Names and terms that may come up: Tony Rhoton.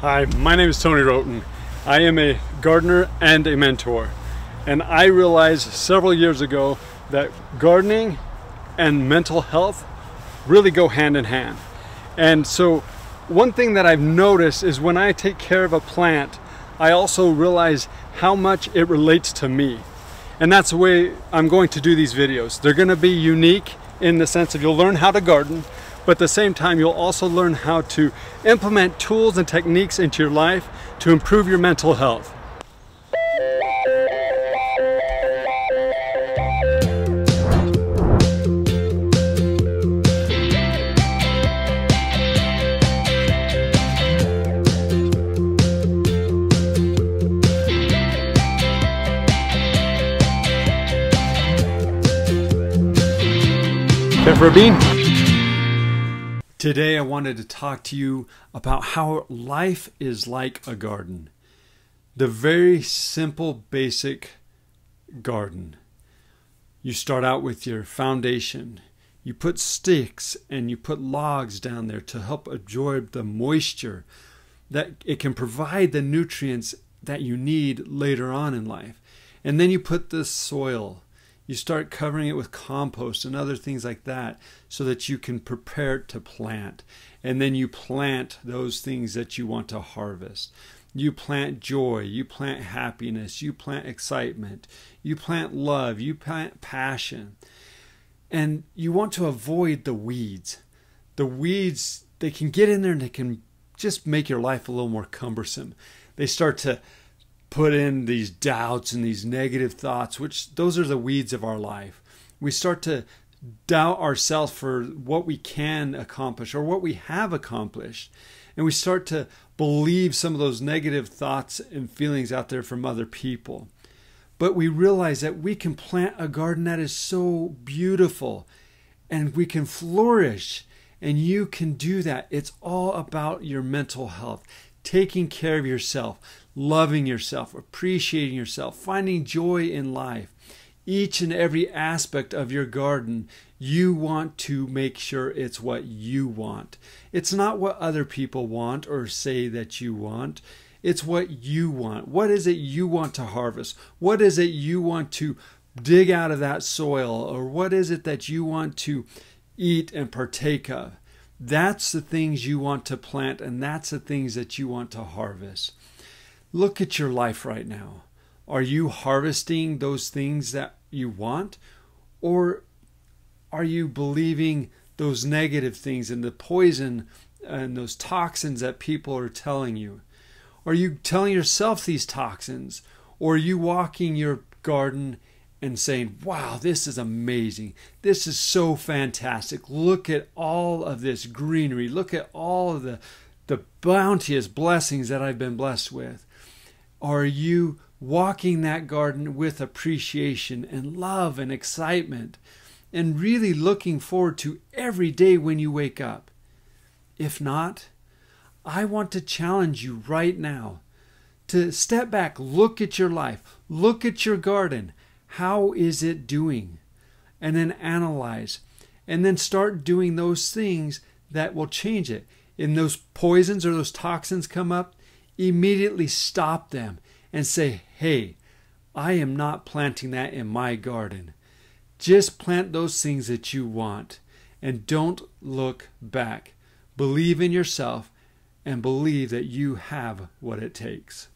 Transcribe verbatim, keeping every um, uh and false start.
Hi, my name is Tony Rhoton. I am a gardener and a mentor. And I realized several years ago that gardening and mental health really go hand in hand. And so one thing that I've noticed is when I take care of a plant, I also realize how much it relates to me. And that's the way I'm going to do these videos. They're going to be unique in the sense of you'll learn how to garden, but at the same time you'll also learn how to implement tools and techniques into your life to improve your mental health. Care for a bean? Today I wanted to talk to you about how life is like a garden. The very simple, basic garden. You start out with your foundation. You put sticks and you put logs down there to help absorb the moisture that it can provide the nutrients that you need later on in life. And then you put the soil. You start covering it with compost and other things like that so that you can prepare it to plant. And then you plant those things that you want to harvest. You plant joy, you plant happiness, you plant excitement, you plant love, you plant passion. And you want to avoid the weeds. The weeds, they can get in there and they can just make your life a little more cumbersome. They start to put in these doubts and these negative thoughts, which those are the weeds of our life. We start to doubt ourselves for what we can accomplish or what we have accomplished. And we start to believe some of those negative thoughts and feelings out there from other people. But we realize that we can plant a garden that is so beautiful and we can flourish, and you can do that. It's all about your mental health. Taking care of yourself, loving yourself, appreciating yourself, finding joy in life. Each and every aspect of your garden, you want to make sure it's what you want. It's not what other people want or say that you want. It's what you want. What is it you want to harvest? What is it you want to dig out of that soil? Or what is it that you want to eat and partake of? That's the things you want to plant, and that's the things that you want to harvest. Look at your life right now. Are you harvesting those things that you want? Or are you believing those negative things and the poison and those toxins that people are telling you? Are you telling yourself these toxins? Or are you walking your garden and saying, wow, this is amazing. This is so fantastic. Look at all of this greenery. Look at all of the, the bounteous blessings that I've been blessed with. Are you walking that garden with appreciation and love and excitement and really looking forward to every day when you wake up? If not, I want to challenge you right now to step back, look at your life, look at your garden. How is it doing? And then analyze. And then start doing those things that will change it. And those poisons or those toxins come up, immediately stop them and say, hey, I am not planting that in my garden. Just plant those things that you want. And don't look back. Believe in yourself and believe that you have what it takes.